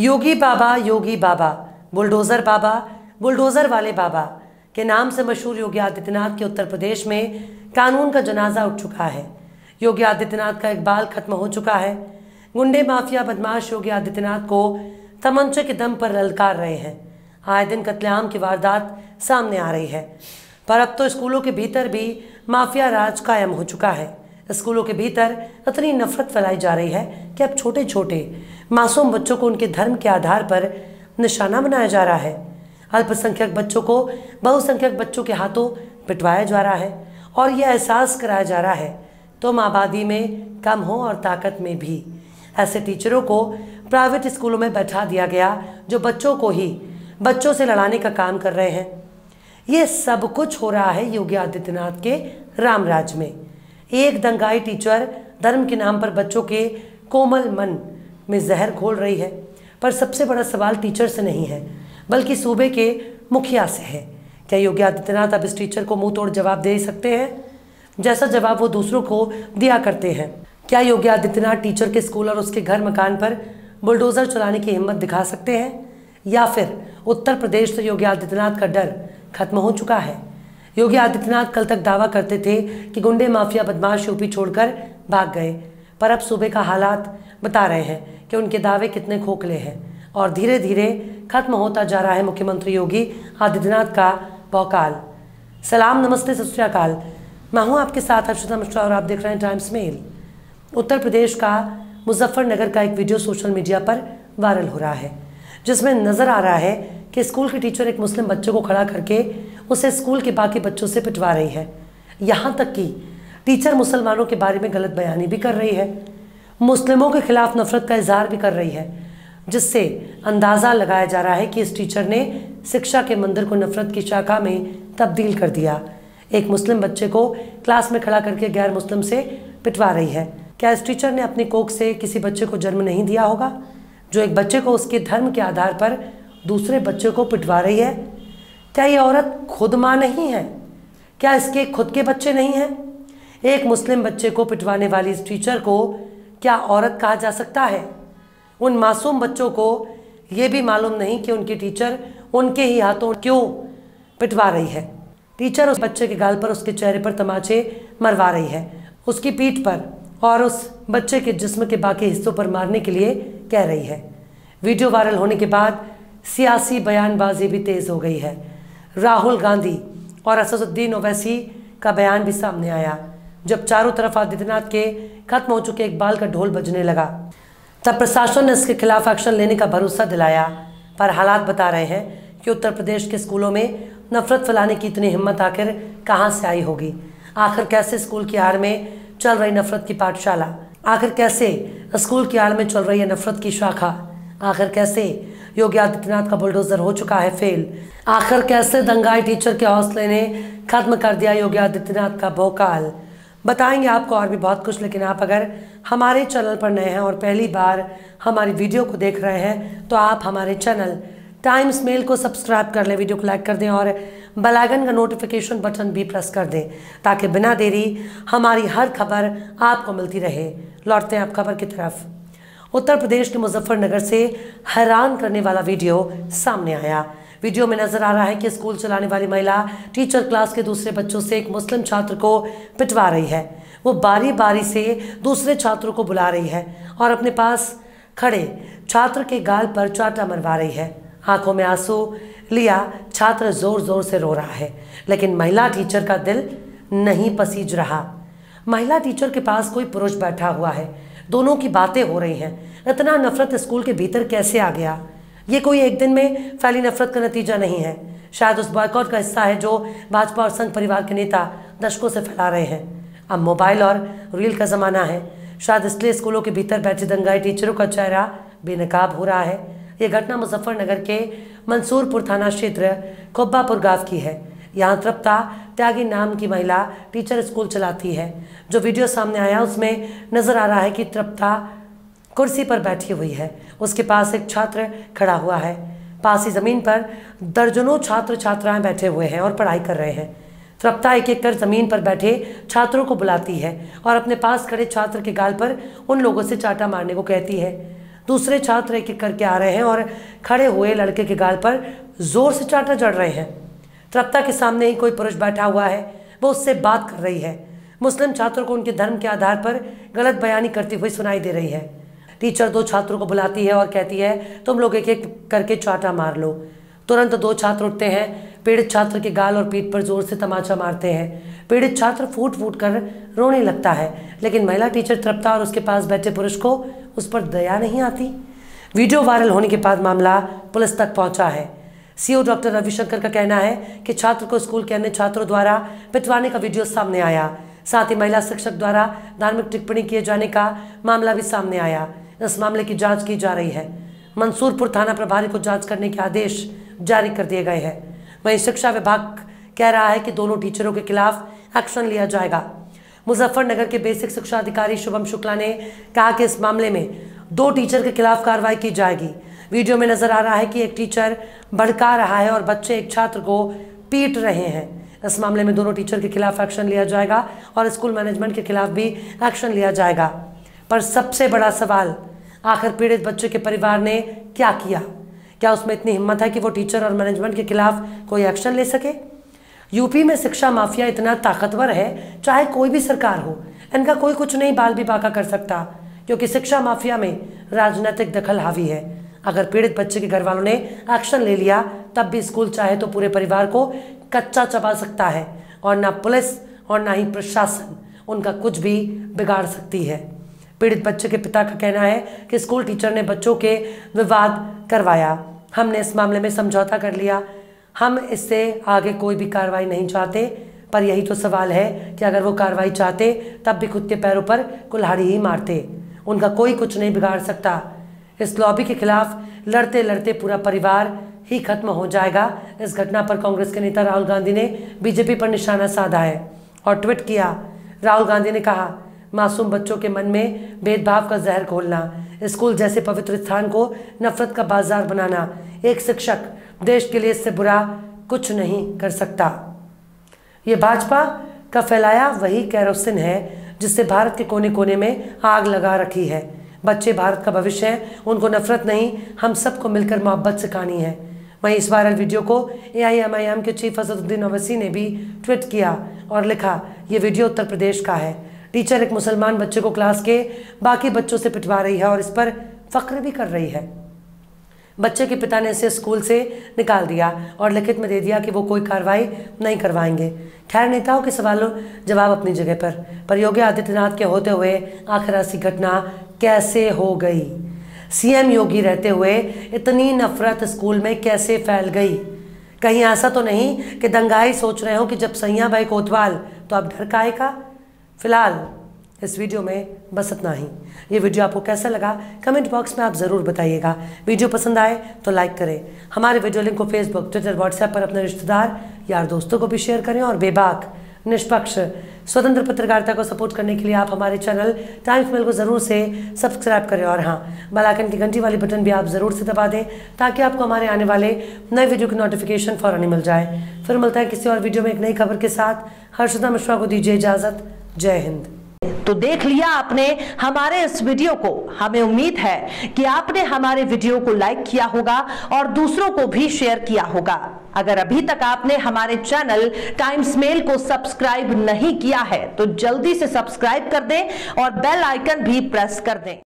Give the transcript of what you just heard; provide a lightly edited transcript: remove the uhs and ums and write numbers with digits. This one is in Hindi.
योगी बाबा बुलडोज़र वाले बाबा के नाम से मशहूर योगी आदित्यनाथ के उत्तर प्रदेश में कानून का जनाजा उठ चुका है। योगी आदित्यनाथ का इकबाल खत्म हो चुका है। गुंडे माफिया बदमाश योगी आदित्यनाथ को तमंचे के दम पर ललकार रहे हैं। आए दिन कत्लेआम की वारदात सामने आ रही है, पर अब तो स्कूलों के भीतर भी माफिया राज कायम हो चुका है। स्कूलों के भीतर इतनी नफरत फैलाई जा रही है कि अब छोटे छोटे मासूम बच्चों को उनके धर्म के आधार पर निशाना बनाया जा रहा है। अल्पसंख्यक बच्चों को बहुसंख्यक बच्चों के हाथों पिटवाया जा रहा है और यह एहसास कराया जा रहा है तुम आबादी में कम हो और ताकत में भी। ऐसे टीचरों को प्राइवेट स्कूलों में बैठा दिया गया जो बच्चों को ही बच्चों से लड़ाने का काम कर रहे हैं। ये सब कुछ हो रहा है योगी आदित्यनाथ के रामराज में। एक दंगाई टीचर धर्म के नाम पर बच्चों के कोमल मन में जहर घोल रही है, पर सबसे बड़ा सवाल टीचर से नहीं है बल्कि सूबे के मुखिया से है। क्या योगी आदित्यनाथ अब इस टीचर को मुंह तोड़ जवाब दे सकते हैं जैसा जवाब वो दूसरों को दिया करते हैं? क्या योगी आदित्यनाथ टीचर के स्कूल और उसके घर मकान पर बुलडोज़र चलाने की हिम्मत दिखा सकते हैं? या फिर उत्तर प्रदेश से योगी आदित्यनाथ का डर खत्म हो चुका है? योगी आदित्यनाथ कल तक दावा करते थे कि गुंडे माफिया बदमाश यूपी छोड़कर भाग गए, पर अब सूबे का हालात बता रहे हैं कि उनके दावे कितने खोखले हैं और धीरे धीरे खत्म होता जा रहा है मुख्यमंत्री योगी आदित्यनाथ का बौकाल। सलाम, नमस्ते, सत श्री अकाल। मैं हूँ आपके साथ हर्षिता मिश्रा और आप देख रहे हैं टाइम्स मेल। उत्तर प्रदेश का मुजफ्फरनगर का एक वीडियो सोशल मीडिया पर वायरल हो रहा है जिसमें नज़र आ रहा है कि स्कूल की टीचर एक मुस्लिम बच्चे को खड़ा करके उसे स्कूल के बाकी बच्चों से पिटवा रही है। यहाँ तक कि टीचर मुसलमानों के बारे में गलत बयानी भी कर रही है, मुस्लिमों के खिलाफ नफरत का इजहार भी कर रही है, जिससे अंदाज़ा लगाया जा रहा है कि इस टीचर ने शिक्षा के मंदिर को नफरत की शाखा में तब्दील कर दिया। एक मुस्लिम बच्चे को क्लास में खड़ा करके गैर मुस्लिम से पिटवा रही है। क्या इस टीचर ने अपनी कोख से किसी बच्चे को जन्म नहीं दिया होगा जो एक बच्चे को उसके धर्म के आधार पर दूसरे बच्चे को पिटवा रही है? क्या ये औरत खुद माँ नहीं है? क्या इसके खुद के बच्चे नहीं हैं? एक मुस्लिम बच्चे को पिटवाने वाली इस टीचर को क्या औरत कहा जा सकता है? उन मासूम बच्चों को ये भी मालूम नहीं कि उनकी टीचर उनके ही हाथों क्यों पिटवा रही है। टीचर उस बच्चे के गाल पर, उसके चेहरे पर तमाचे मरवा रही है, उसकी पीठ पर और उस बच्चे के जिस्म के बाकी हिस्सों पर मारने के लिए कह रही है। वीडियो वायरल होने के बाद सियासी बयानबाजी भी तेज़ हो गई है। राहुल गांधी और असदुद्दीन ओवैसी का बयान भी सामने आया। जब चारों तरफ आदित्यनाथ के खत्म हो चुके इकबाल का ढोल बजने लगा तब प्रशासन ने इसके खिलाफ एक्शन लेने का भरोसा दिलाया, पर हालात बता रहे हैं कि उत्तर प्रदेश के स्कूलों में नफरत फैलाने की इतनी हिम्मत आखिर कहाँ से आई होगी? आखिर कैसे स्कूल की आड़ में चल रही नफरत की पाठशाला? आखिर कैसे स्कूल की आड़ में चल रही है नफरत की शाखा? आखिर कैसे योगी आदित्यनाथ का बुलडोज़र हो चुका है फेल? आखिर कैसे दंगाई टीचर के हौसले ने खत्म कर दिया योगी आदित्यनाथ का भोकाल? बताएंगे आपको और भी बहुत कुछ, लेकिन आप अगर हमारे चैनल पर नए हैं और पहली बार हमारी वीडियो को देख रहे हैं तो आप हमारे चैनल टाइम्स मेल को सब्सक्राइब कर लें, वीडियो को लाइक कर दें और बेल आइकन का नोटिफिकेशन बटन भी प्रेस कर दें ताकि बिना देरी हमारी हर खबर आपको मिलती रहे। लौटते हैं आप खबर की तरफ। उत्तर प्रदेश के मुजफ्फरनगर से हैरान करने वाला वीडियो सामने आया। वीडियो में नजर आ रहा है कि स्कूल चलाने वाली महिला टीचर क्लास के दूसरे बच्चों से एक मुस्लिम छात्र को पिटवा रही है। वो बारी बारी से दूसरे छात्रों को बुला रही है और अपने पास खड़े छात्र के गाल पर चाटा मरवा रही है। आंखों में आंसू लिया छात्र जोर जोर से रो रहा है, लेकिन महिला टीचर का दिल नहीं पसीज रहा। महिला टीचर के पास कोई पुरुष बैठा हुआ है, दोनों की बातें हो रही हैं। इतना नफरत स्कूल के भीतर कैसे आ गया? ये कोई एक दिन में फैली नफरत का नतीजा नहीं है, शायद उस बॉयकॉट का हिस्सा है जो भाजपा और संघ परिवार के नेता दशकों से फैला रहे हैं। अब मोबाइल और रील का ज़माना है, शायद इसलिए स्कूलों के भीतर बैठे दंगाई टीचरों का चेहरा बेनकाब हो रहा है। ये घटना मुजफ्फरनगर के मंसूरपुर थाना क्षेत्र कोब्बापुर गांव की है। यहाँ तृप्ता त्यागी नाम की महिला टीचर स्कूल चलाती है। जो वीडियो सामने आया उसमें नज़र आ रहा है कि तृप्ता कुर्सी पर बैठी हुई है, उसके पास एक छात्र खड़ा हुआ है। पास ही ज़मीन पर दर्जनों छात्र छात्राएं बैठे हुए हैं और पढ़ाई कर रहे हैं। तृप्ता एक एक कर ज़मीन पर बैठे छात्रों को बुलाती है और अपने पास खड़े छात्र के गाल पर उन लोगों से चाटा मारने को कहती है। दूसरे छात्र एक एक करके आ रहे हैं और खड़े हुए लड़के के गाल पर जोर से चांटा जड़ रहे हैं। तृप्ता के सामने ही कोई पुरुष बैठा हुआ है, वो उससे बात कर रही है। मुस्लिम छात्रों को उनके धर्म के आधार पर गलत बयानी करती हुई सुनाई दे रही है। टीचर दो छात्रों को बुलाती है और कहती है, तुम लोग एक एक करके चांटा मार लो। तुरंत दो छात्र उठते हैं, पीड़ित छात्र के गाल और पीठ पर जोर से तमाचा मारते हैं। पीड़ित छात्र फूट फूट कर रोने लगता है, लेकिन महिला टीचर तृप्ता और उसके पास बैठे पुरुष को उस पर दया नहीं आती। वीडियो वायरल होने के बाद मामला पुलिस तक पहुंचा है। सीओ डॉक्टर रविशंकर का कहना है कि छात्र को स्कूल के अन्य छात्रों द्वारा पिटवाने का वीडियो सामने आया। साथ ही महिला शिक्षक द्वारा धार्मिक टिप्पणी किए जाने का मामला भी सामने आया। इस मामले की जांच की जा रही है। मंसूरपुर थाना प्रभारी को जांच करने के आदेश जारी कर दिए गए हैं। वहीं शिक्षा विभाग कह रहा है कि दोनों टीचरों के खिलाफ एक्शन लिया जाएगा। मुजफ्फरनगर के बेसिक शिक्षा अधिकारी शुभम शुक्ला ने कहा कि इस मामले में दो टीचर के खिलाफ कार्रवाई की जाएगी। वीडियो में नजर आ रहा है कि एक टीचर भड़का रहा है और बच्चे एक छात्र को पीट रहे हैं। इस मामले में दोनों टीचर के खिलाफ एक्शन लिया जाएगा और स्कूल मैनेजमेंट के खिलाफ भी एक्शन लिया जाएगा। पर सबसे बड़ा सवाल, आखिर पीड़ित बच्चे के परिवार ने क्या किया? क्या उसमें इतनी हिम्मत है कि वो टीचर और मैनेजमेंट के खिलाफ कोई एक्शन ले सके? यूपी में शिक्षा माफिया इतना ताकतवर है, चाहे कोई भी सरकार हो, इनका कोई कुछ नहीं बाल भी बाका कर सकता, क्योंकि शिक्षा माफिया में राजनीतिक दखल हावी है। अगर पीड़ित बच्चे के घर वालों ने एक्शन ले लिया, तब भी स्कूल चाहे तो पूरे परिवार को कच्चा चबा सकता है और ना पुलिस और ना ही प्रशासन उनका कुछ भी बिगाड़ सकती है। पीड़ित बच्चे के पिता का कहना है कि स्कूल टीचर ने बच्चों के विवाद करवाया। हमने इस मामले में समझौता कर लिया, हम इससे आगे कोई भी कार्रवाई नहीं चाहते। पर यही तो सवाल है कि अगर वो कार्रवाई चाहते, तब भी खुद के पैरों पर कुल्हाड़ी ही मारते। उनका कोई कुछ नहीं बिगाड़ सकता। इस लॉबी के खिलाफ लड़ते लड़ते पूरा परिवार ही खत्म हो जाएगा। इस घटना पर कांग्रेस के नेता राहुल गांधी ने बीजेपी पर निशाना साधा है और ट्वीट किया। राहुल गांधी ने कहा, मासूम बच्चों के मन में भेदभाव का जहर घोलना, स्कूल जैसे पवित्र स्थान को नफरत का बाजार बनाना, एक शिक्षक देश के लिए इससे बुरा कुछ नहीं कर सकता। ये भाजपा का फैलाया वही केरोसिन है जिससे भारत के कोने कोने में आग लगा रखी है। बच्चे भारत का भविष्य है, उनको नफरत नहीं, हम सबको मिलकर मोहब्बत सिखानी है। वहीं इस वायरल वीडियो को एआईएमआईएम के चीफ असदुद्दीन ओवैसी ने भी ट्वीट किया और लिखा, ये वीडियो उत्तर प्रदेश का है। टीचर एक मुसलमान बच्चे को क्लास के बाकी बच्चों से पिटवा रही है और इस पर फख्र भी कर रही है। बच्चे के पिता ने इसे स्कूल से निकाल दिया और लिखित में दे दिया कि वो कोई कार्रवाई नहीं करवाएंगे। खैर, नेताओं के सवालों जवाब अपनी जगह पर योगी आदित्यनाथ के होते हुए आखिर ऐसी घटना कैसे हो गई? सीएम योगी रहते हुए इतनी नफरत स्कूल में कैसे फैल गई? कहीं ऐसा तो नहीं कि दंगाई सोच रहे हो कि जब सैया भाई कोतवाल तो आप डर काहे का? फिलहाल इस वीडियो में बस इतना ही। ये वीडियो आपको कैसा लगा, कमेंट बॉक्स में आप ज़रूर बताइएगा। वीडियो पसंद आए तो लाइक करें। हमारे वीडियो लिंक को फेसबुक, ट्विटर, व्हाट्सएप पर अपने रिश्तेदार, यार दोस्तों को भी शेयर करें और बेबाक, निष्पक्ष, स्वतंत्र पत्रकारिता को सपोर्ट करने के लिए आप हमारे चैनल टाइम्स मेल को ज़रूर से सब्सक्राइब करें। और हाँ, बेल आइकन की घंटी वाली बटन भी आप ज़रूर से दबा दें, ताकि आपको हमारे आने वाले नए वीडियो की नोटिफिकेशन फ़ौरन ही मिल जाए। फिर मिलता है किसी और वीडियो में एक नई खबर के साथ। हर्षिता मिश्रा को दीजिए इजाज़त। जय हिंद। तो देख लिया आपने हमारे इस वीडियो को। हमें उम्मीद है कि आपने हमारे वीडियो को लाइक किया होगा और दूसरों को भी शेयर किया होगा। अगर अभी तक आपने हमारे चैनल टाइम्स मेल को सब्सक्राइब नहीं किया है तो जल्दी से सब्सक्राइब कर दें और बेल आइकन भी प्रेस कर दें।